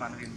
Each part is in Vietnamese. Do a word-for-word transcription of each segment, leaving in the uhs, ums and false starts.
Maghrib.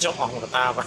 Chỗ hỏng của ta vậy.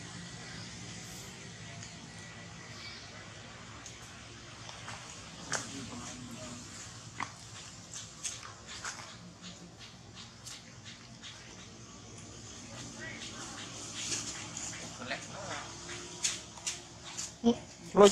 Look.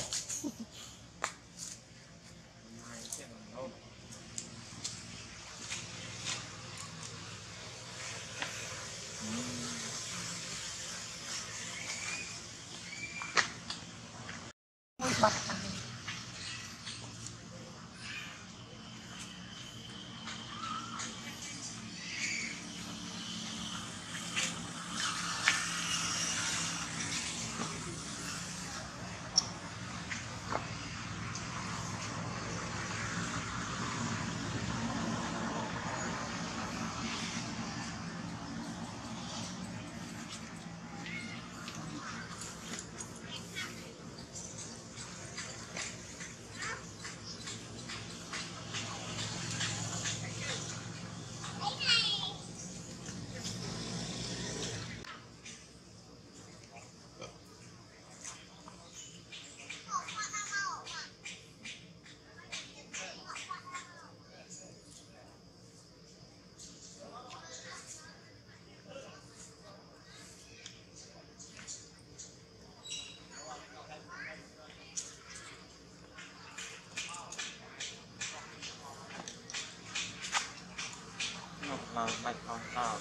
Like on top.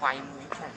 Why we can't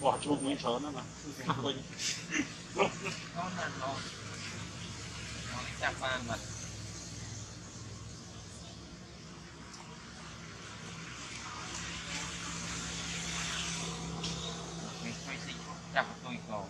Bỏ chuông mấy sớm nữa mà. Nó là nó chạp vàng mà. Mình xoay xịt chạp tôi cầu.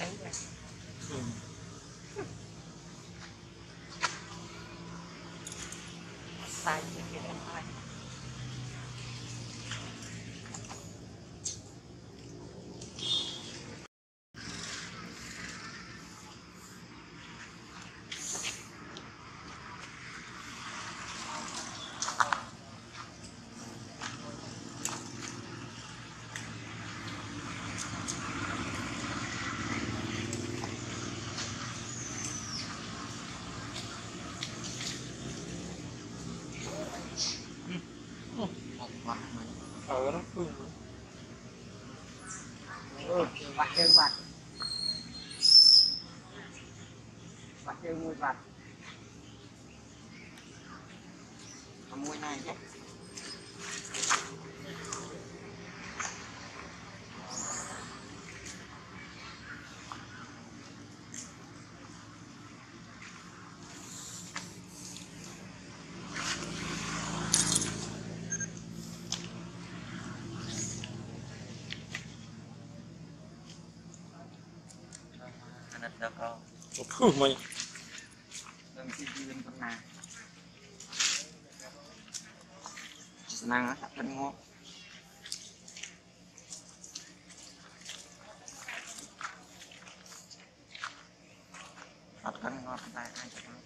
Hãy subscribe ở đó quên rồi, vặt chơi vặt, vặt chơi mua vặt, còn mua này nhé, được không? Được không? Đừng chỉ duyên con nàng. Nàng nó thật thân ngọt. Thật thân ngọt, tại ai thật ngọt.